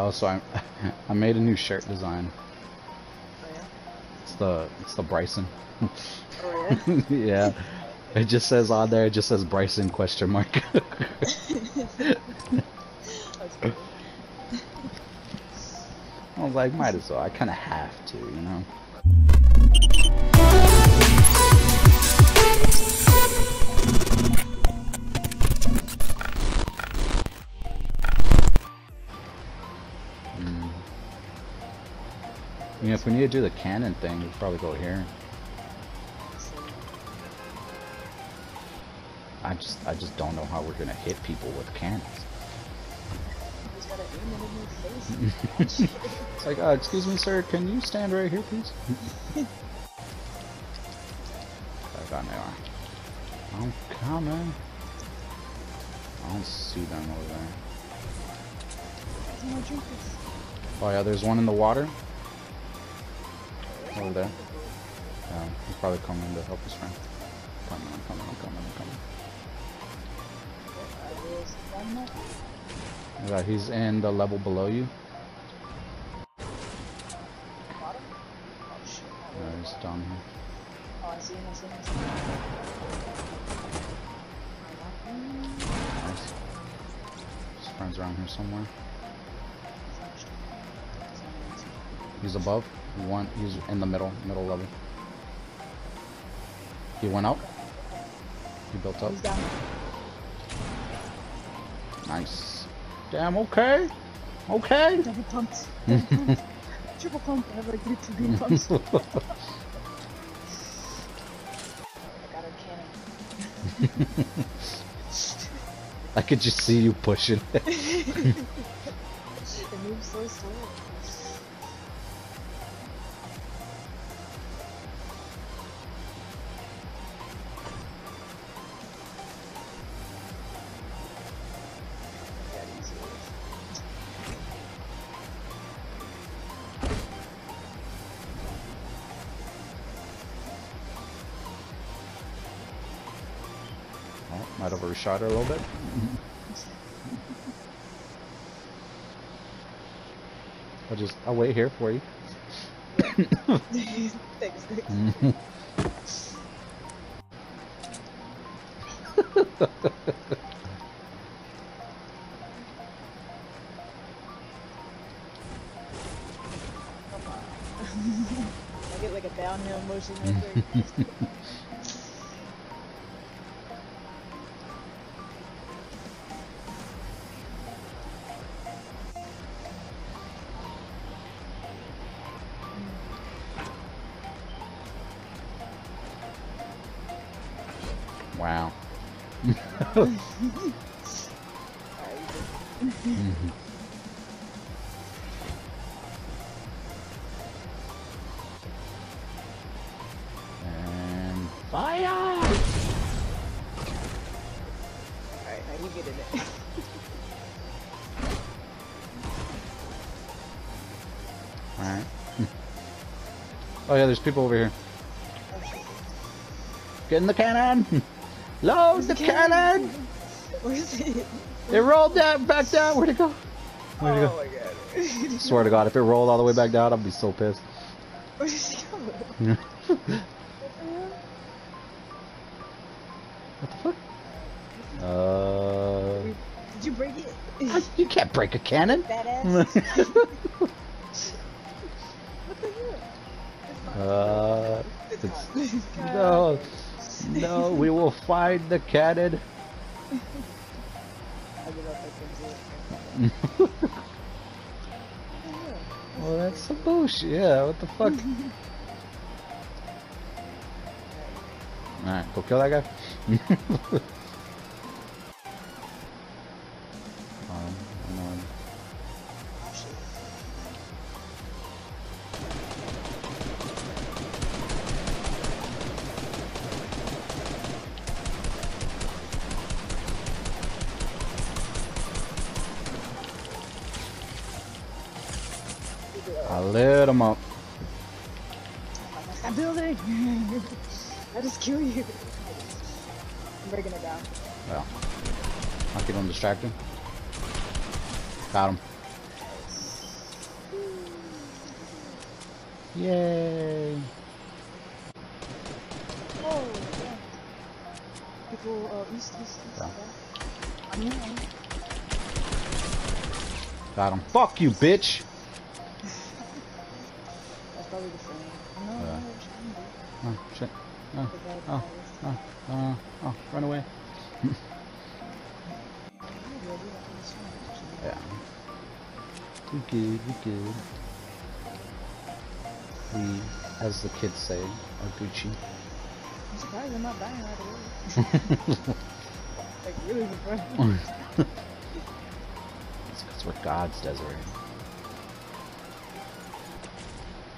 Oh, so I made a new shirt design. Oh, yeah? It's the Bryson. Oh, yeah? Yeah. It just says on there, it just says Bryson ? That's cool. I was like, might as well. I kind of have to, you know? You know, if we need to do the cannon thing, we'll probably go here. I just don't know how we're gonna hit people with cannons. It's like, excuse me, sir, can you stand right here, please? Back on there. I'm coming. I don't see them over there. Oh yeah, there's one in the water. Over there. Yeah, he's probably coming to help his friend. Coming. Yeah, he's in the level below you. Yeah, he's down here. Oh, I see him, Nice. His friend's around here somewhere. He's above. He's in the middle level. He went out. He built up. Nice. Damn, okay. Okay. Double pumps. Triple pump. I have like two green pumps. I got a cannon. I could just see you pushing. It moves so slow. Might have overshot her a little bit. I'll wait here for you. Thanks. I get like a downhill motion right there. Wow. And fire! Alright, now you get in it. Alright. Oh yeah, there's people over here. Get in the cannon! Load the cannon! Where is it? It rolled down, back down. Where'd it go? Oh my god. Swear to god, if it rolled all the way back down, I'd be so pissed. Where did it go? What the fuck? Did you break it? You can't break a cannon. Badass. What the hell? No. No, we will find the cannon. Well, that's some bullshit. Yeah, what the fuck? Alright, go kill that guy. I lit him up. I'm building. I just kill you. I'm breaking it down. Well, I keep on distracting. Got him. Yay! Oh, yeah. We go east. Yeah. Got him. Fuck you, bitch! That's probably the same. No, no, oh, shit. Oh, oh, oh, oh, oh, run away. Yeah. We good, we good. We, as the kids say, are Gucci. I'm surprised I'm not dying right away. Like, really surprised. That's what God's Desiree.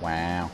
Wow.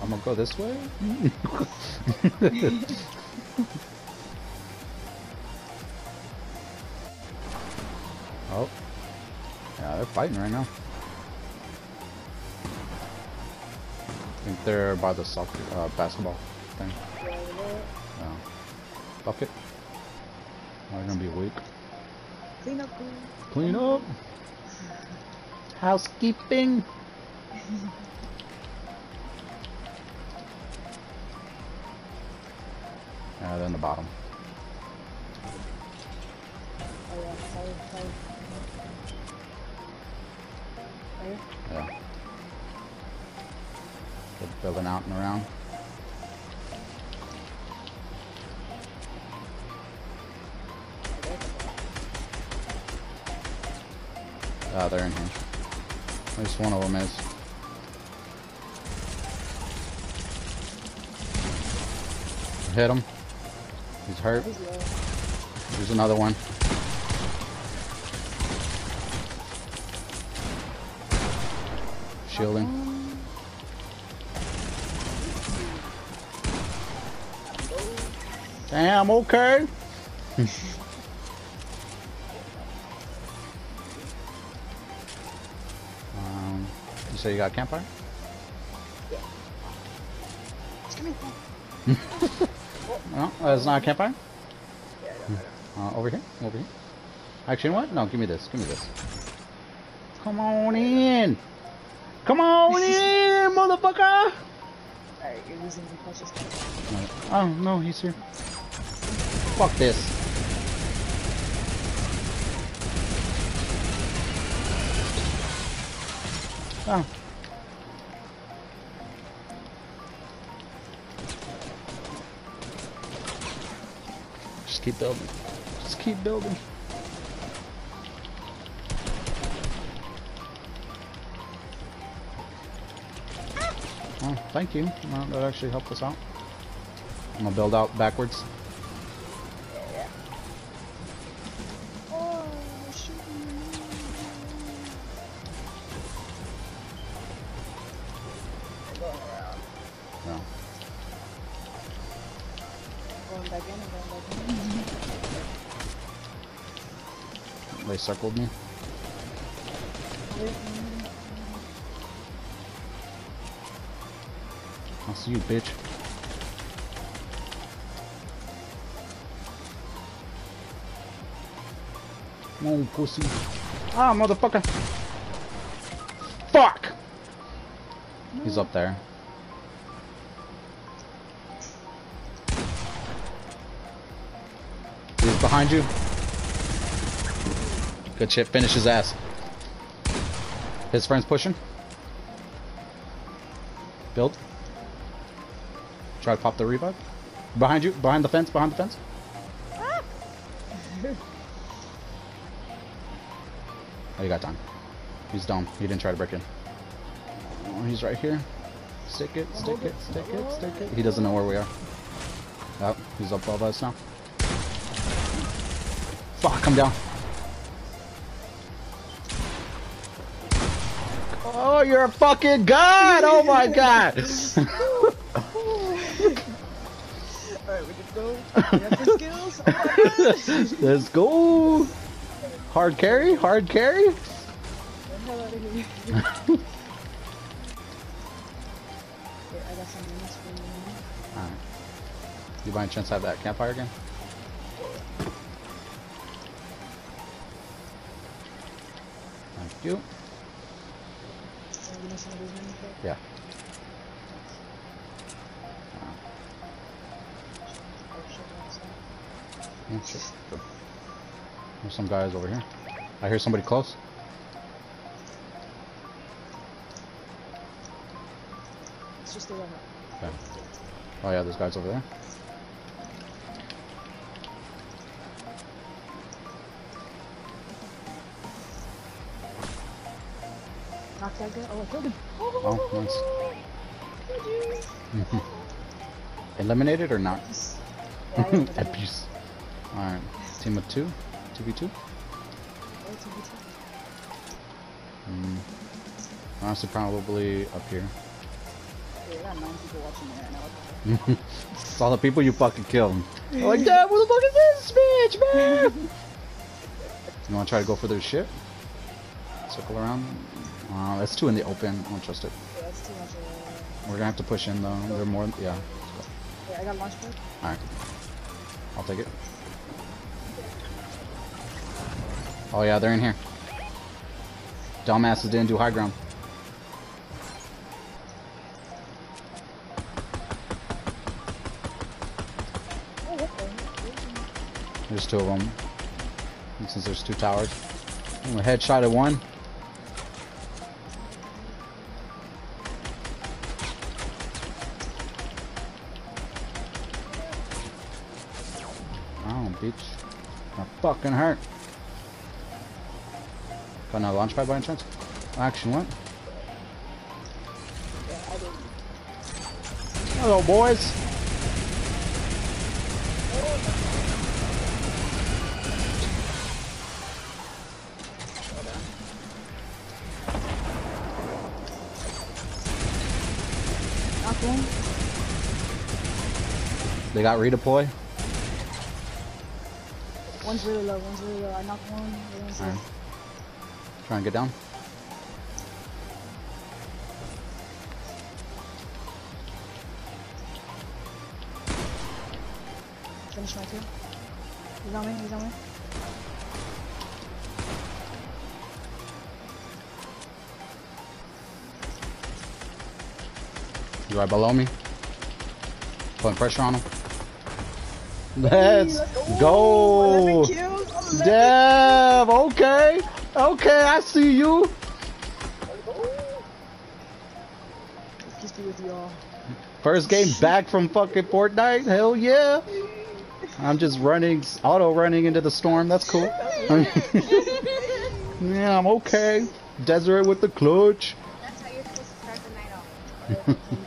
I'm gonna go this way. Oh, yeah, they're fighting right now. I think they're by the soccer, basketball thing. Yeah. Bucket. They're gonna be weak. Clean up. Clean up. Housekeeping. Yeah, they're in the bottom. Oh yeah, fire. Yeah. They're building out and around. Ah, they're in here. At least one of them is. Hit him. He's hurt. There's another one. Shielding. Damn, okay. You say you got a campfire? Yeah. It's coming from. No, that's not a campfire? Yeah, yeah. Over here? Over here? Actually, you know what? No, give me this. Give me this. Come on in! Come on in, motherfucker! Alright, you're losing the precious time. Oh, no, he's here. Fuck this. Oh. Keep building. Just keep building. Oh, thank you. Well, that actually helped us out. I'm gonna build out backwards. Yeah. Oh, shoot. I'm going around. No. Going back in and going back in. They circled me. I'll see you, bitch. Come on, pussy. Ah, motherfucker. Fuck! He's up there. He's behind you. Good shit, finish his ass. His friend's pushing. Build. Try to pop the revive. Behind you, behind the fence, behind the fence. Ah. Oh, you got time. He's dumb. He didn't try to break in. Oh, he's right here. Stick it, stick it, stick it, stick it. He doesn't know where we are. Oh, he's up above us now. Fuck, I'm down. Oh, you're a fucking god! Oh my god! Alright, we can go. We have the skills. Oh, let's go! Hard carry? Hard carry? Get the hell out of here. Wait, I got something else for you. Alright. You by any chance have that campfire again? Thank you. Yeah. There's some guys over here. I hear somebody close. It's just the one up. Okay. Oh yeah, there's guys over there. Knock that guy. Oh, I killed him. Oh, nice. Eliminated or not? Yeah, abuse. Alright, team of two? 2v2? Oh, 2v2. Honestly, probably up here. Yeah, got 9 people watching me right now. It's all the people you fucking killed. I'm like, damn, what the fuck is this, bitch, man? You wanna try to go for their shit? Circle around? That's two in the open. I don't trust it. Yeah, that's too much. We're gonna have to push in, though. They're more. Yeah, let's go. Yeah, I got launch pad. Alright. I'll take it. Oh yeah, they're in here. Dumbasses didn't do high ground. There's two of them. Since there's two towers. I'm gonna headshot at one. Oh, bitch. That fucking hurt. Got another launch pad by any chance? Action, what? Yeah, I did. Hello, boys! Knock one. They got redeploy? One's really low, one's really low. I knocked one, the one's low. Try and get down. Finish my two. He's on me, he's on me. He's right below me. Putting pressure on him. Let's go! 11 kills, 11. Damn, okay! Okay, I see you. Peace be with y'all. First game back from fucking Fortnite. Hell yeah. I'm just running, auto running into the storm. That's cool. Yeah, I'm okay. Desiree with the clutch. That's how you're supposed to start the night off.